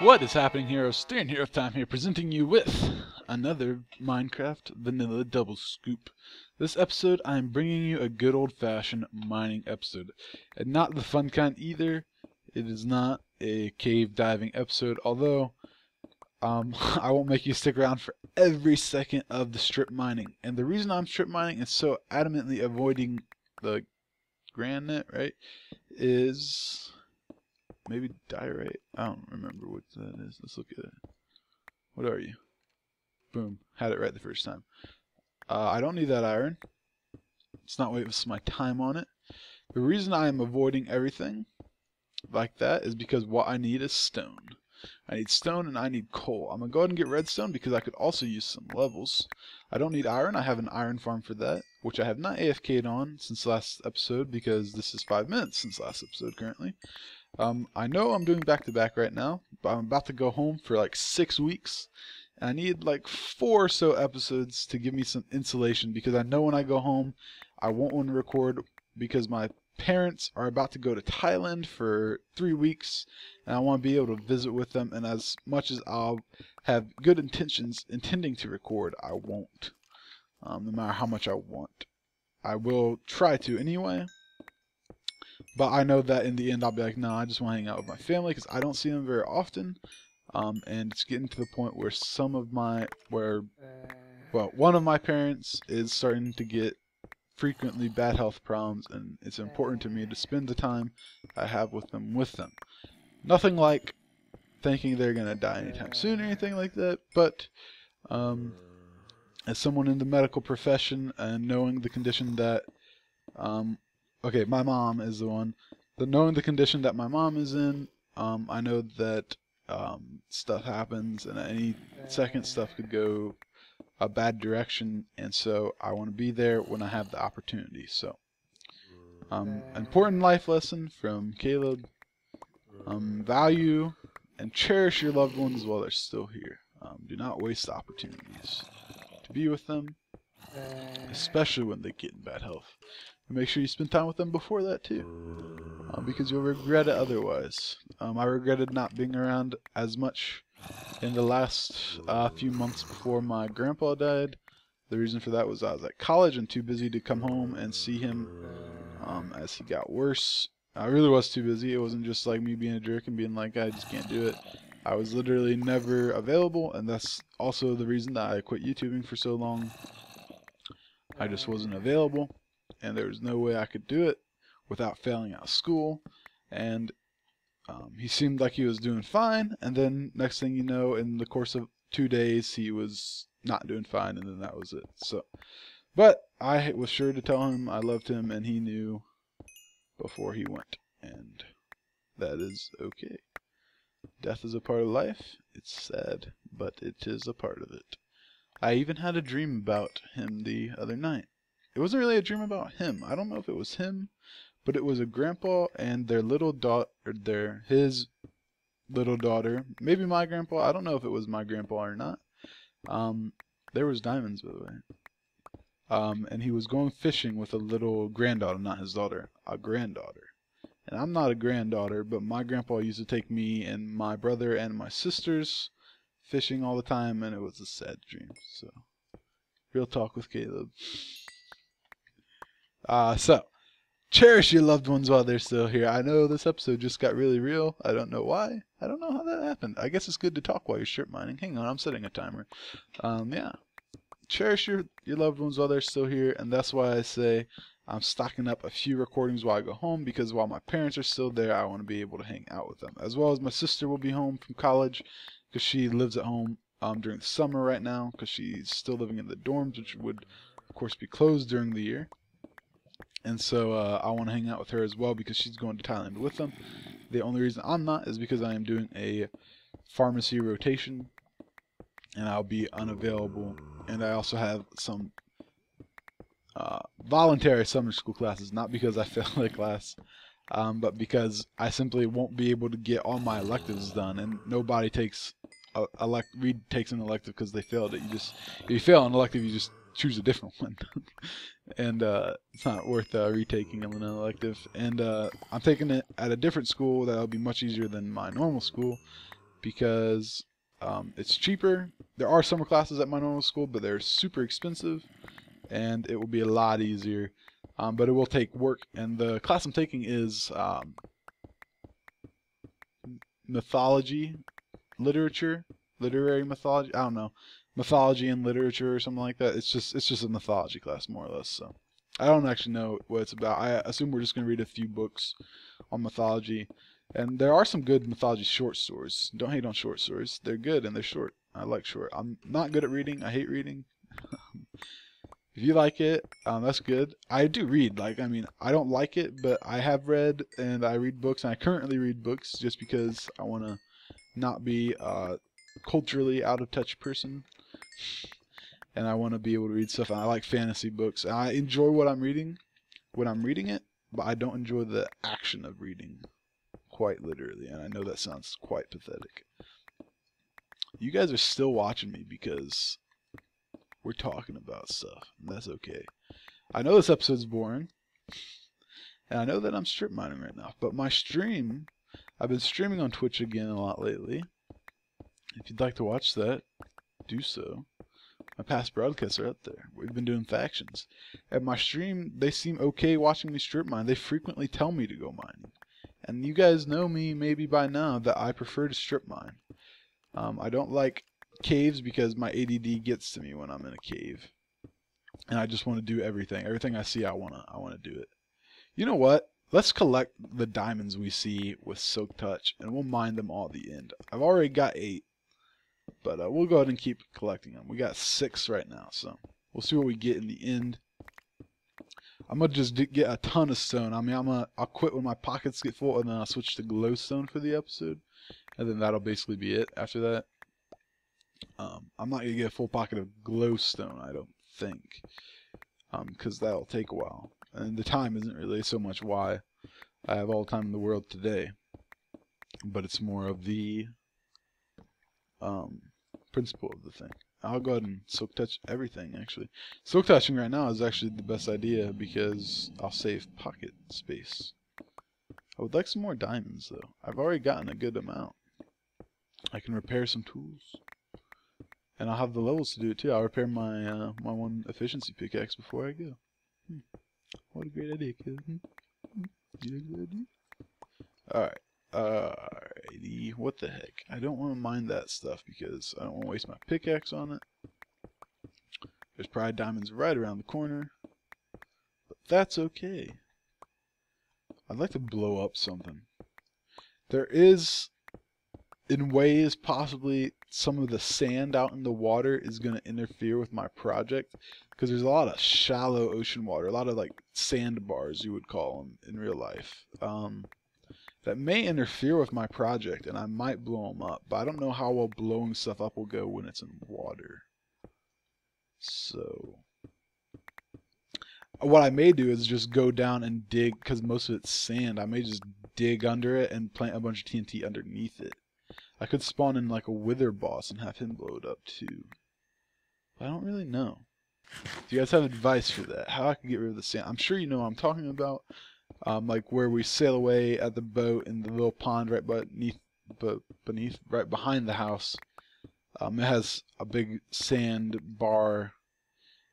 What is happening, heroes? Stan here of Time here, presenting you with another Minecraft Vanilla Double Scoop. This episode, I'm bringing you a good old-fashioned mining episode, and not the fun kind either. It is not a cave-diving episode, although I won't make you stick around for every second of the strip mining. And the reason I'm strip mining and so adamantly avoiding the granite, right, is... maybe diorite? I don't remember what that is. Let's look at it. What are you? Boom. Had it right the first time. I don't need that iron. It's not waste my time on it. The reason I am avoiding everything like that is because what I need is stone. I need stone and I need coal. I'm going to go ahead and get redstone because I could also use some levels. I don't need iron. I have an iron farm for that, which I have not AFK'd on since last episode because this is 5 minutes since last episode currently. I know I'm doing back-to-back right now, but I'm about to go home for like 6 weeks, and I need like 4 or so episodes to give me some insulation, because I know when I go home I won't want to record because my parents are about to go to Thailand for 3 weeks, and I want to be able to visit with them, and as much as I'll have good intentions intending to record, I won't, no matter how much I want. I will try to anyway. But I know that in the end I'll be like, no, I just want to hang out with my family because I don't see them very often. And it's getting to the point where one of my parents is starting to get frequently bad health problems, and it's important to me to spend the time I have with them Nothing like thinking they're going to die anytime soon or anything like that, but as someone in the medical profession and knowing the condition that... okay, my mom is the one. Knowing the condition that my mom is in, I know that stuff happens, and at any second stuff could go a bad direction, and so I want to be there when I have the opportunity. So, important life lesson from Caleb. Value and cherish your loved ones while they're still here. Do not waste opportunities to be with them, especially when they get in bad health. Make sure you spend time with them before that too, because you'll regret it otherwise. I regretted not being around as much in the last few months before my grandpa died. The reason for that was I was at college and too busy to come home and see him as he got worse. I really was too busy. It wasn't just like me being a jerk and being like, I just can't do it. I was literally never available, and that's also the reason that I quit YouTubing for so long. I just wasn't available. And there was no way I could do it without failing out of school, and he seemed like he was doing fine, and then next thing you know, in the course of 2 days, he was not doing fine, and then that was it. So, but I was sure to tell him I loved him, and he knew before he went, and that is okay. Death is a part of life. It's sad, but it is a part of it. I even had a dream about him the other night. It wasn't really a dream about him. I don't know if it was him, but it was a grandpa and their little daughter, his little daughter. Maybe my grandpa. I don't know if it was my grandpa or not. There was diamonds, by the way. And he was going fishing with a little granddaughter, not his daughter, a granddaughter. And I'm not a granddaughter, but my grandpa used to take me and my brother and my sisters fishing all the time, and it was a sad dream. So, real talk with Caleb. So, cherish your loved ones while they're still here. I know this episode just got really real. I don't know why. I don't know how that happened. I guess it's good to talk while you're strip mining. Hang on, I'm setting a timer. Yeah. Cherish your loved ones while they're still here, and that's why I say I'm stocking up a few recordings while I go home, because while my parents are still there, I want to be able to hang out with them. As well as my sister will be home from college, because she lives at home during the summer right now, because she's still living in the dorms, which would, of course, be closed during the year. And so I want to hang out with her as well because she's going to Thailand with them. The only reason I'm not is because I am doing a pharmacy rotation and I'll be unavailable. And I also have some voluntary summer school classes, not because I failed that class, but because I simply won't be able to get all my electives done. And nobody takes Reed takes an elective because they failed it. If you fail an elective, you just choose a different one. And it's not worth retaking an elective. And I'm taking it at a different school that'll be much easier than my normal school. because it's cheaper. There are summer classes at my normal school, but they're super expensive, and it will be a lot easier. But it will take work, and the class I'm taking is mythology, literature, literary mythology. I don't know, mythology and literature or something like that. It's just a mythology class, more or less. So I don't actually know what it's about. I assume we're just going to read a few books on mythology, and there are some good mythology short stories. Don't hate on short stories; they're good and they're short. I like short. I'm not good at reading. I hate reading. If you like it, that's good. I do read. Like, I mean, I don't like it, but I have read, and I read books, and I currently read books just because I want to not be a culturally out-of-touch person, and I want to be able to read stuff. And I like fantasy books. I enjoy what I'm reading when I'm reading it, but I don't enjoy the action of reading, quite literally, and I know that sounds quite pathetic. You guys are still watching me because we're talking about stuff, and that's okay. I know this episode's boring, and I know that I'm strip mining right now, but my stream, I've been streaming on Twitch again a lot lately. If you'd like to watch that, do so. My past broadcasts are up there. We've been doing factions. At my stream, they seem okay watching me strip mine. They frequently tell me to go mining. And you guys know me maybe by now that I prefer to strip mine. I don't like caves because my ADD gets to me when I'm in a cave, and I just want to do everything. Everything I see, I want to do it. You know what? Let's collect the diamonds we see with Silk Touch, and we'll mine them all at the end. I've already got 8, but we'll go ahead and keep collecting them. We got 6 right now, so we'll see what we get in the end. I'm gonna just get a ton of stone. I mean, I'll quit when my pockets get full, and then I'll switch to glowstone for the episode, and then that'll basically be it after that. I'm not going to get a full pocket of glowstone, I don't think, because that'll take a while. And the time isn't really so much why. I have all the time in the world today, but it's more of the principle of the thing. I'll go ahead and silk touch everything, actually. Silk touching right now is actually the best idea because I'll save pocket space. I would like some more diamonds, though. I've already gotten a good amount. I can repair some tools. And I'll have the levels to do it too. I'll repair my my one efficiency pickaxe before I go. What a great idea, kid. Alright. Alrighty. What the heck? I don't want to mine that stuff because I don't want to waste my pickaxe on it. There's probably diamonds right around the corner. But that's okay. I'd like to blow up something. There is, in ways, possibly some of the sand out in the water is going to interfere with my project, because there's a lot of shallow ocean water, a lot of like sandbars you would call them in real life, that may interfere with my project, and I might blow them up, but I don't know how well blowing stuff up will go when it's in water. So what I may do is just go down and dig, because most of it's sand. I may just dig under it and plant a bunch of TNT underneath it. I could spawn in like a Wither boss and have him blow it up too. But I don't really know. Do you guys have advice for that? How I could get rid of the sand? I'm sure you know what I'm talking about. Like where we sail away at the boat in the little pond right behind the house. It has a big sand bar.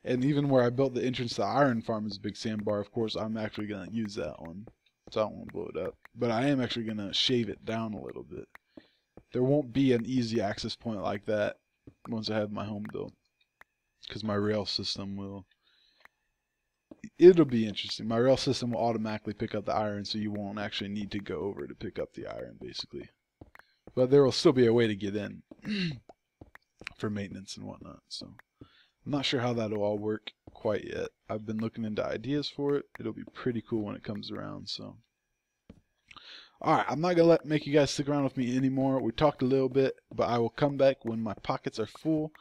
And even where I built the entrance to the iron farm is a big sand bar. Of course, I'm actually going to use that one. So I don't want to blow it up. But I am actually going to shave it down a little bit. There won't be an easy access point like that once I have my home built, because my rail system will, it'll be interesting. My rail system will automatically pick up the iron, so you won't actually need to go over to pick up the iron, basically. But there will still be a way to get in for maintenance and whatnot, so I'm not sure how that'll all work quite yet. I've been looking into ideas for it. It'll be pretty cool when it comes around, so. Alright, I'm not going to make you guys stick around with me anymore. We talked a little bit, but I will come back when my pockets are full,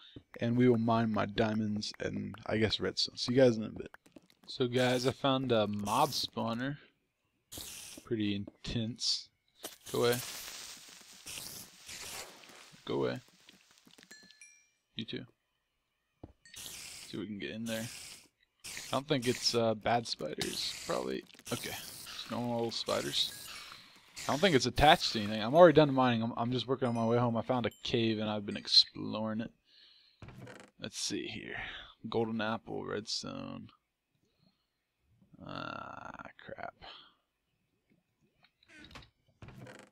and we will mine my diamonds and, I guess, redstone. See you guys in a bit. So guys, I found a mob spawner. Pretty intense. Go away. Go away. You too. See if we can get in there. I don't think it's bad spiders, probably. Okay, just normal old spiders. I don't think it's attached to anything. I'm already done mining. I'm just working on my way home. I found a cave and I've been exploring it. Let's see here. Golden apple, redstone. Ah, crap.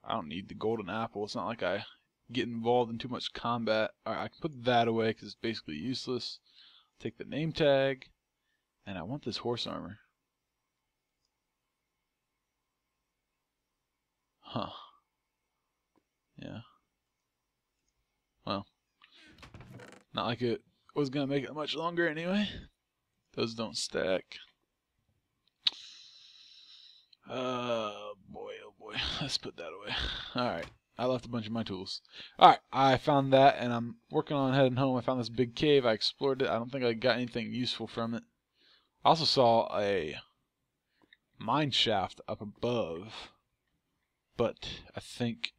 I don't need the golden apple. It's not like I get involved in too much combat. Alright, I can put that away because it's basically useless. Take the name tag. And I want this horse armor. Huh. Yeah. Well. Not like it was going to make it much longer anyway. Those don't stack. Boy, oh boy. Let's put that away. Alright. I left a bunch of my tools. Alright. I found that and I'm working on heading home. I found this big cave. I explored it. I don't think I got anything useful from it. I also saw a mine shaft up above. But I think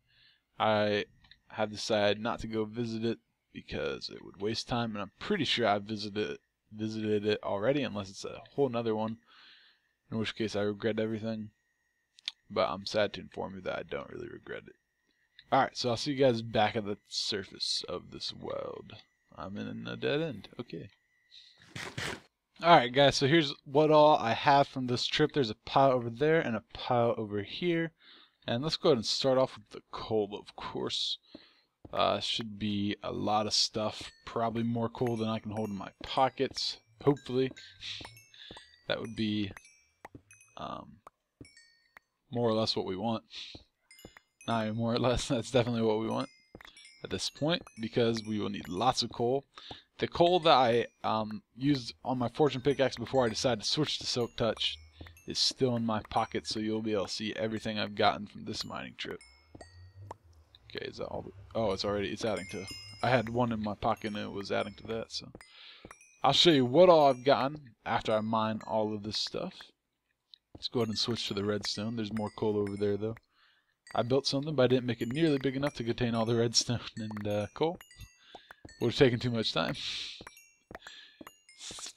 I have decided not to go visit it because it would waste time, and I'm pretty sure I visited it already, unless it's a whole nother one, in which case I regret everything. But I'm sad to inform you that I don't really regret it. Alright, so I'll see you guys back at the surface of this world. I'm in a dead end. Okay. Alright guys, so here's what all I have from this trip. There's a pile over there and a pile over here. And let's go ahead and start off with the coal, of course. Should be a lot of stuff. Probably more coal than I can hold in my pockets. Hopefully. That would be more or less what we want. Not even more or less. That's definitely what we want at this point, because we will need lots of coal. The coal that I used on my Fortune pickaxe before I decided to switch to Silk Touch is still in my pocket, so you'll be able to see everything I've gotten from this mining trip. Okay, is that all? Oh, it's adding to. I had one in my pocket and it was adding to that, so I'll show you what all I've gotten after I mine all of this stuff. Let's go ahead and switch to the redstone. There's more coal over there, though. I built something, but I didn't make it nearly big enough to contain all the redstone and coal. Would have taken too much time.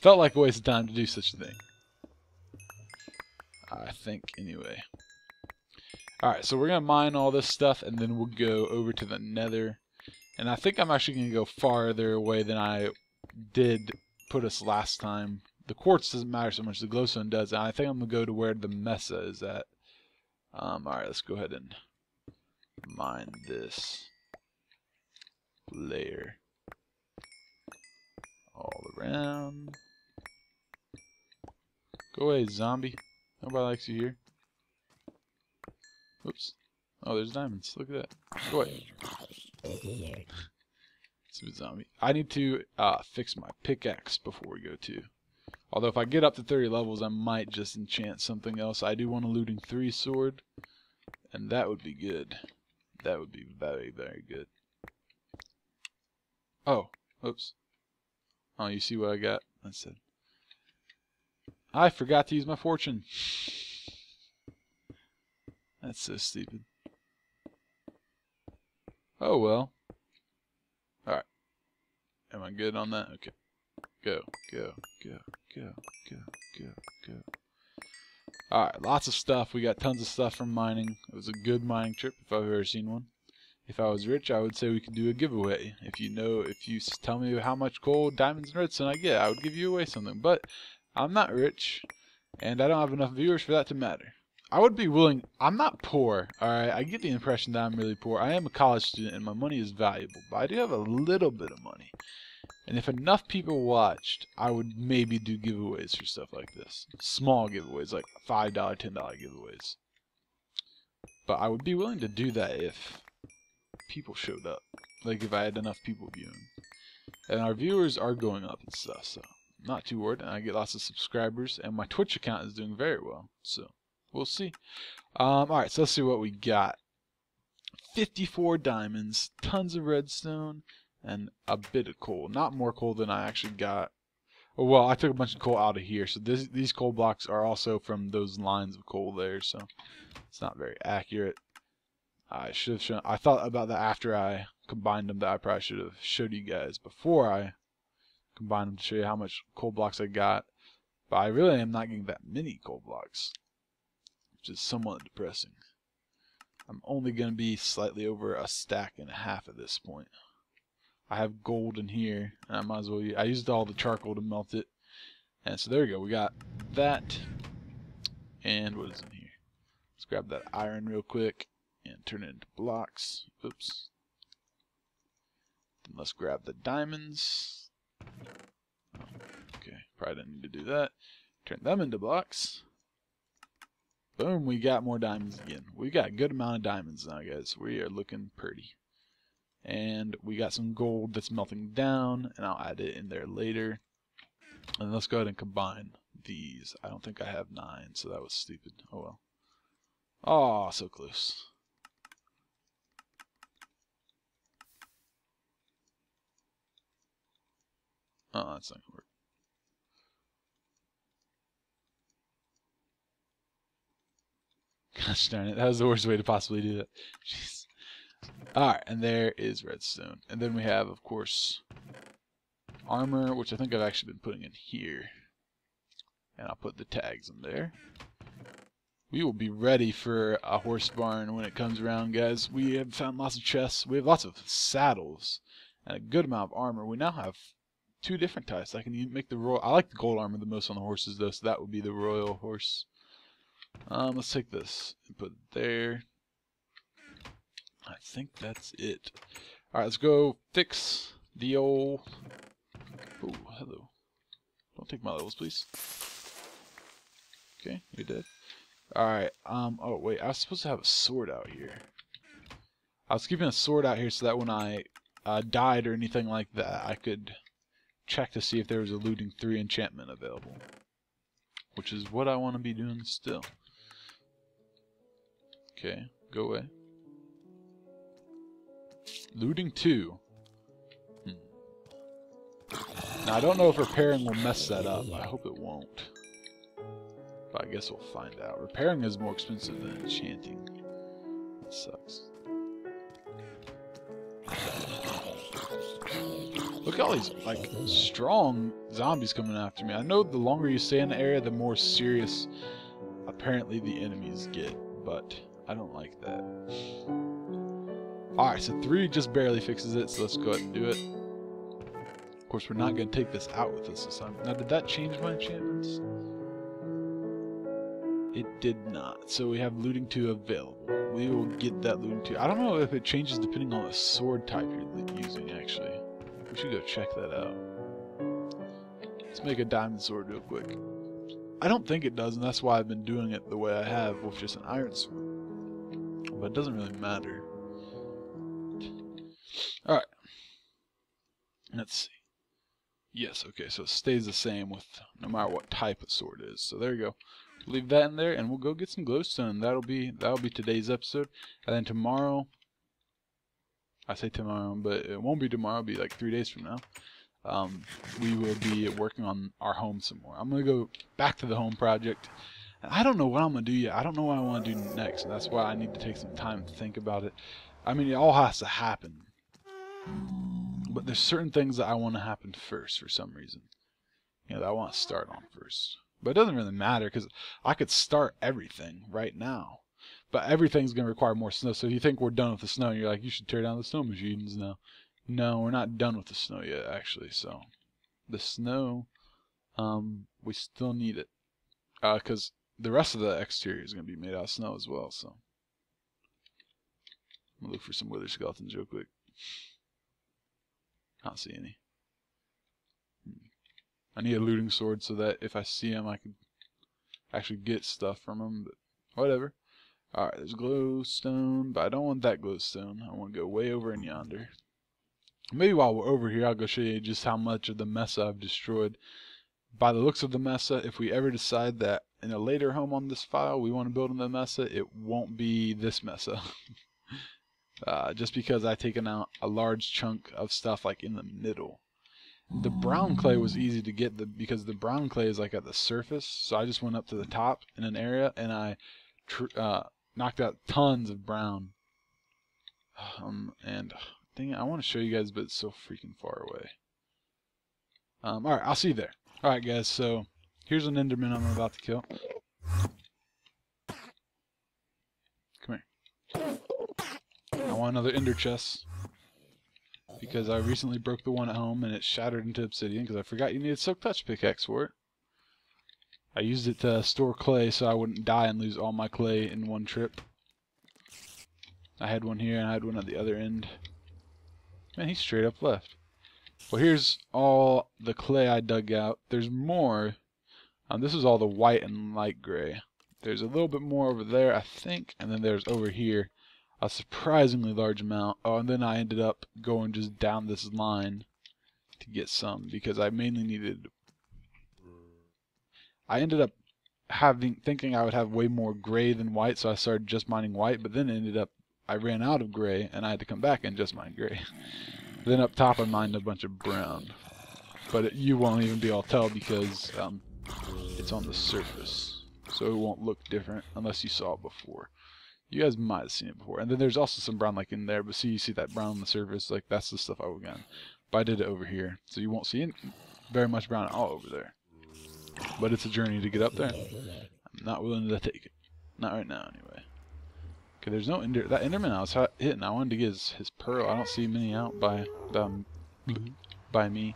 Felt like a waste of time to do such a thing. I think, anyway. Alright, so we're going to mine all this stuff, and then we'll go over to the Nether. And I think I'm actually going to go farther away than I did put us last time. The quartz doesn't matter so much, the glowstone does. And I think I'm going to go to where the Mesa is at. Alright, let's go ahead and mine this layer all around. Go away, zombie. Nobody likes you here. Oops. Oh, there's diamonds. Look at that. Go away. It's a zombie. I need to fix my pickaxe before we go to. Although if I get up to 30 levels, I might just enchant something else. I do want a looting 3 sword, and that would be good. That would be very, very good. Oh. Oops. Oh, you see what I got? That's it. I forgot to use my fortune. That's so stupid. Oh well. Alright. Am I good on that? Okay. Go, go, go, go, go, go, go. Alright, lots of stuff. We got tons of stuff from mining. It was a good mining trip if I've ever seen one. If I was rich, I would say we could do a giveaway. If you tell me how much gold, diamonds, and redstone I get, I would give you away something. But I'm not rich, and I don't have enough viewers for that to matter. I would be willing. I'm not poor, alright? I get the impression that I'm really poor. I am a college student, and my money is valuable, but I do have a little bit of money. And if enough people watched, I would maybe do giveaways for stuff like this. Small giveaways, like $5, $10 giveaways. But I would be willing to do that if people showed up. Like if I had enough people viewing. And our viewers are going up and stuff, so. Not too worried, and I get lots of subscribers, and my Twitch account is doing very well, so we'll see. Alright, so let's see what we got. 54 diamonds, tons of redstone, and a bit of coal. Not more coal than I actually got. Well, I took a bunch of coal out of here, so these coal blocks are also from those lines of coal there, so it's not very accurate. I should have shown. I thought about that after I combined them, that I probably should have showed you guys before I combine them to show you how much coal blocks I got, but I really am not getting that many coal blocks, which is somewhat depressing. I'm only going to be slightly over a stack and a half at this point. I have gold in here, and I might as well use, I used all the charcoal to melt it. And so there we go, we got that. And what is in here? Let's grab that iron real quick and turn it into blocks. Oops. Then let's grab the diamonds. Okay, probably didn't need to do that. Turn them into blocks. Boom, we got more diamonds again. We got a good amount of diamonds now, guys. We are looking pretty. And we got some gold that's melting down, and I'll add it in there later. And let's go ahead and combine these. I don't think I have 9, so that was stupid. Oh well. Oh, so close. Oh, that's not gonna work. Gosh darn it, that was the worst way to possibly do that. Jeez. Alright, and there is redstone. And then we have, of course, armor, which I think I've actually been putting in here. And I'll put the tags in there. We will be ready for a horse barn when it comes around, guys. We have found lots of chests. We have lots of saddles and a good amount of armor. We now have 2 different types. I can even make the royal. I like the gold armor the most on the horses, though, so that would be the royal horse. Let's take this and put it there. I think that's it. Alright, let's go fix the old... Oh, hello. Don't take my levels, please. Okay, you're dead. Alright, oh wait, I was supposed to have a sword out here. I was keeping a sword out here so that when I died or anything like that, I could check to see if there was a looting 3 enchantment available. Which is what I want to be doing still. Okay, go away. Looting 2. Hmm. Now I don't know if repairing will mess that up. I hope it won't. But I guess we'll find out. Repairing is more expensive than enchanting. That sucks. Look at all these, like, strong zombies coming after me. I know the longer you stay in the area, the more serious, apparently, the enemies get. But I don't like that. Alright, so 3 just barely fixes it, so let's go ahead and do it. Of course, we're not going to take this out with us this time. Now, did that change my enchantments? It did not. So we have looting 2 available. We will get that looting 2. I don't know if it changes depending on the sword type you're using, actually. We should go check that out. Let's make a diamond sword real quick. I don't think it does, and that's why I've been doing it the way I have with just an iron sword. But it doesn't really matter. Alright. Let's see. Yes, okay, so it stays the same with no matter what type of sword it is. So there you go. We'll leave that in there and we'll go get some glowstone. That'll be today's episode. And then tomorrow, I say tomorrow, but it won't be tomorrow. It'll be like 3 days from now. We will be working on our home some more. I'm going to go back to the home project. And I don't know what I'm going to do yet. I don't know what I want to do next. And that's why I need to take some time to think about it. I mean, it all has to happen. But there's certain things that I want to happen first for some reason. You know, that I want to start on first. But it doesn't really matter because I could start everything right now. But everything's going to require more snow, so if you think we're done with the snow, you're like, you should tear down the snow machines now. No, we're not done with the snow yet, actually, so. The snow, we still need it. Because the rest of the exterior is going to be made out of snow as well, so. I'm going to look for some wither skeletons real quick. I don't see any. I need a looting sword so that if I see them, I can actually get stuff from them, but whatever. Alright, there's glowstone, but I don't want that glowstone. I want to go way over in yonder. Maybe while we're over here, I'll go show you just how much of the mesa I've destroyed. By the looks of the mesa, if we ever decide that in a later home on this file we want to build in the mesa, it won't be this mesa. Just because I've taken out a large chunk of stuff like in the middle. The brown clay was easy to get because the brown clay is like at the surface, so I just went up to the top in an area and I... knocked out tons of brown. And dang it, I want to show you guys, but it's so freaking far away. Alright, I'll see you there. Alright, guys, so here's an Enderman I'm about to kill. Come here. want another ender chest because I recently broke the one at home and it shattered into obsidian because I forgot you needed Silk Touch pickaxe for it. I used it to store clay so I wouldn't die and lose all my clay in one trip. I had one here and I had one at the other end. Man, he straight up left. Well, here's all the clay I dug out. There's more. This is all the white and light gray. There's a little bit more over there, I think, and then there's over here a surprisingly large amount. Oh, and then I ended up going just down this line to get some because I mainly needed... I ended up thinking I would have way more gray than white, so I started just mining white, but then ended up I ran out of gray and I had to come back and just mine gray. Then up top I mined a bunch of brown, but you won't even be able to tell because it's on the surface, so it won't look different unless you saw it before. You guys might have seen it before. And then there's also some brown like in there, but see, you see that brown on the surface, like that's the stuff I would get. But I did it over here, so you won't see very much brown at all over there. But it's a journey to get up there. I'm not willing to take it, not right now anyway. Okay, there's no ender. That Enderman I was hitting, I wanted to get his pearl. I don't see many out by me.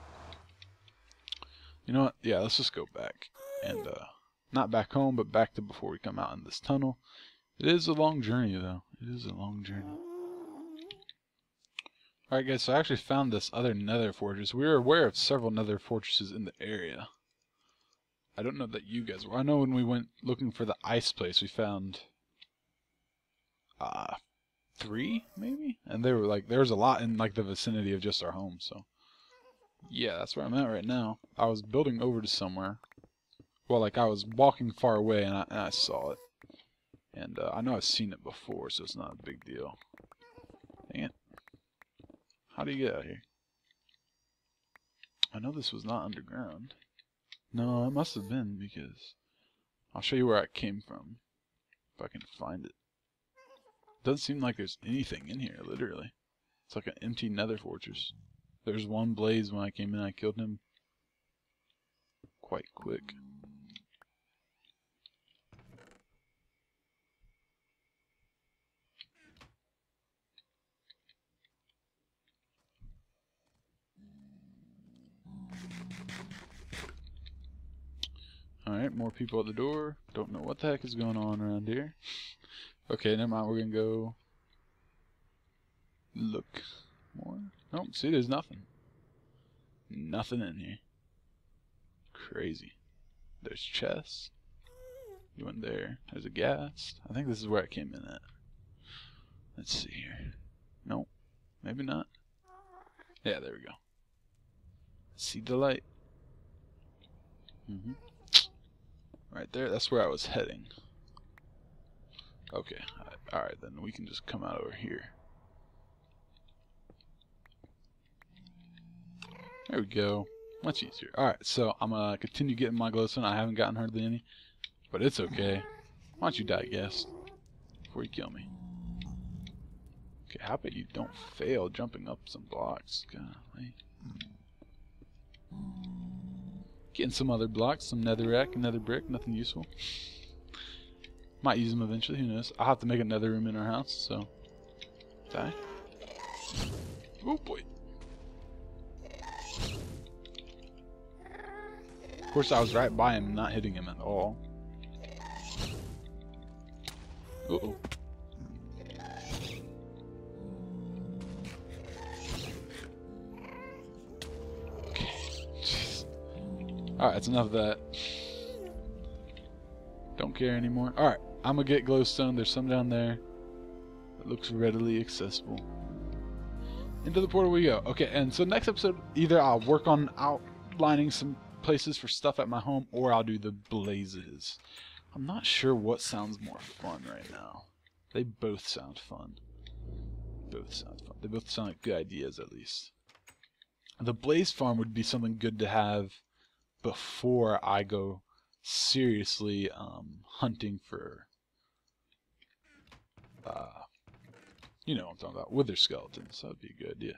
You know what? Yeah, let's just go back and not back home, but back to before we come out in this tunnel. It is a long journey though. It is a long journey. All right, guys. So I actually found this other Nether fortress. We were aware of several Nether fortresses in the area. I don't know that you guys were. I know when we went looking for the ice place, we found three maybe, and they were like there was a lot in like the vicinity of just our home. So yeah, that's where I'm at right now. I was building over to somewhere. Well, like I was walking far away and I saw it, and I know I've seen it before, so it's not a big deal. Dang it! How do you get out of here? I know this was not underground. No, it must have been because I'll show you where I came from if I can find it. Doesn't seem like there's anything in here, literally. It's like an empty Nether fortress. There's one Blaze when I came in, I killed him quite quick. Alright, more people at the door. Don't know what the heck is going on around here. Okay, never mind. We're gonna go look more. Nope. See, there's nothing. Nothing in here. Crazy. There's chests. You went there. There's a ghast. I think this is where I came in at. Let's see here. Nope. Maybe not. Yeah, there we go. See the light. Mm-hmm. Right there. That's where I was heading. Okay, alright then, we can just come out over here. There we go, much easier. Alright, so I'm gonna continue getting my glowstone. I haven't gotten hardly any, but it's okay. Why don't you die, Ghast, before you kill me. Okay, how about you don't fail jumping up some blocks, golly. Getting some other blocks, some netherrack, another brick, nothing useful. Might use them eventually, who knows. I'll have to make another room in our house, so... Die. Oh boy. Of course I was right by him, not hitting him at all. Uh-oh. Okay. Alright, that's enough of that. Don't care anymore. Alright. I'm gonna get glowstone. There's some down there. It looks readily accessible. Into the portal we go. Okay, and so next episode, either I'll work on outlining some places for stuff at my home, or I'll do the blazes. I'm not sure what sounds more fun right now. They both sound fun. Both sound fun. They both sound like good ideas, at least. The blaze farm would be something good to have before I go seriously hunting for you know what I'm talking about, wither skeletons. That would be a good idea.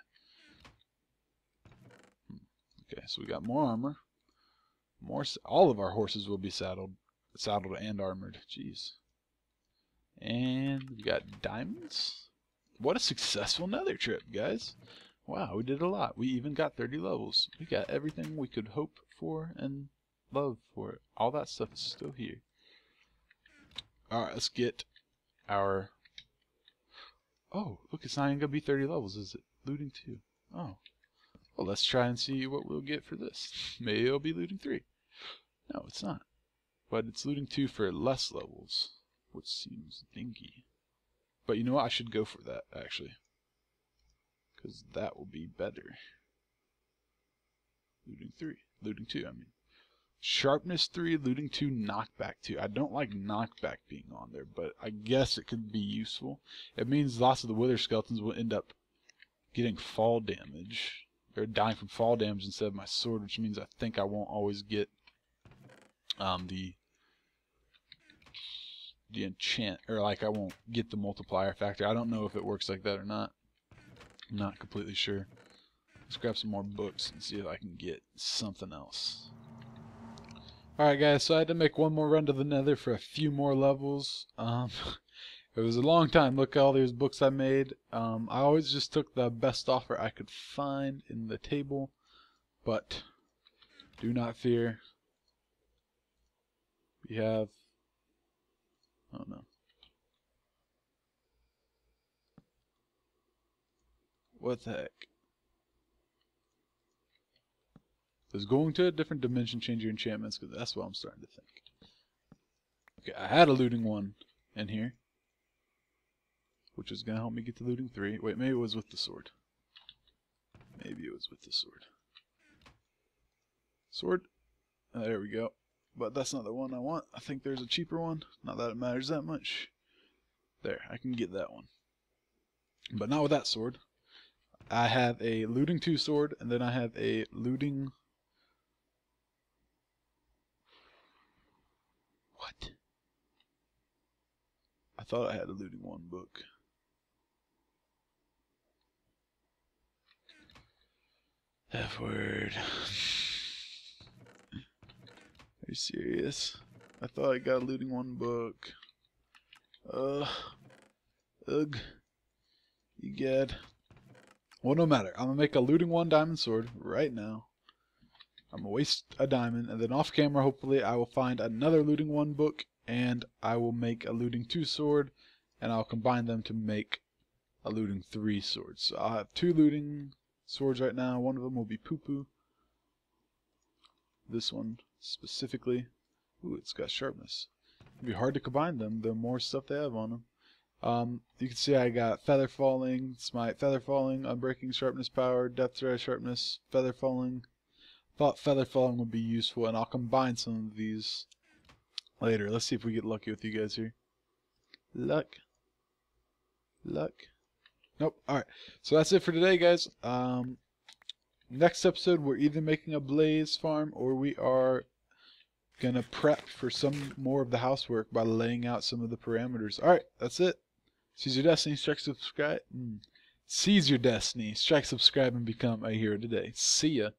Okay, so we got more armor, more all of our horses will be saddled and armored. Jeez. And we got diamonds. What a successful Nether trip, guys. Wow, we did a lot. We even got 30 levels. We got everything we could hope for and love for. All that stuff is still here. Alright, let's get our... Oh, look, it's not even going to be 30 levels, is it? Looting 2. Oh. Well, let's try and see what we'll get for this. Maybe it'll be looting 3. No, it's not. But it's looting 2 for less levels, which seems dinky. But you know what? I should go for that, actually. Because that will be better. Looting 3. Looting 2, I mean. Sharpness 3, looting 2, knockback 2. I don't like knockback being on there, but I guess it could be useful. It means lots of the wither skeletons will end up getting fall damage. Or dying from fall damage instead of my sword, which means I think I won't always get the enchant, or like I won't get the multiplier factor. I don't know if it works like that or not. I'm not completely sure. Let's grab some more books and see if I can get something else. Alright guys, so I had to make one more run to the Nether for a few more levels. It was a long time. Look at all these books I made. I always just took the best offer I could find in the table, but do not fear. We have... Oh no. What the heck? Does going to a different dimension change your enchantments? Because that's what I'm starting to think. Okay, I had a looting 1 in here, which was going to help me get to looting 3. Wait, maybe it was with the sword. Maybe it was with the sword. Sword. There we go. But that's not the one I want. I think there's a cheaper one. Not that it matters that much. There, I can get that one. But not with that sword. I have a looting 2 sword, and then I have a looting... What? I thought I had a looting 1 book. F word. Are you serious? I thought I got a looting 1 book. Ugh. You get. Well, no matter. I'm gonna make a looting 1 diamond sword right now. I'm gonna waste a diamond, and then off camera, hopefully, I will find another looting 1 book, and I will make a looting 2 sword, and I'll combine them to make a looting 3 sword. So I'll have 2 looting swords right now. One of them will be poo-poo. This one specifically. Ooh, it's got sharpness. It'd be hard to combine them. The more stuff they have on them. You can see I got Feather Falling. It's my Feather Falling, Unbreaking, Sharpness Power, Depth Strider, Sharpness, Feather Falling. Thought Feather Falling would be useful, and I'll combine some of these later. Let's see if we get lucky with you guys here. Luck. Luck. Nope. Alright. So that's it for today, guys. Next episode, we're either making a Blaze farm, or we are going to prep for some more of the housework by laying out some of the parameters. Alright, that's it. Seize your destiny, strike, subscribe. Seize your destiny, strike, subscribe, and become a hero today. See ya.